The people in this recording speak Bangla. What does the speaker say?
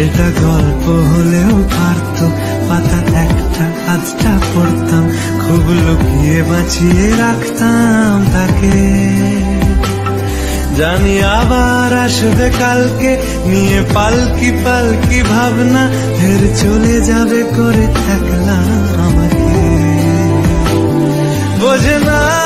এটা গল্প হলেও পারত পাতা একটা আজটা পড়তাম খুব লুকিয়ে বাঁচিয়ে রাখতাম তাকে জানি আবার আসবে কালকে নিয়ে পালকি পালকি ভাবনা ফের চলে যাবে করে থাকলাম আমাকে বোঝে না।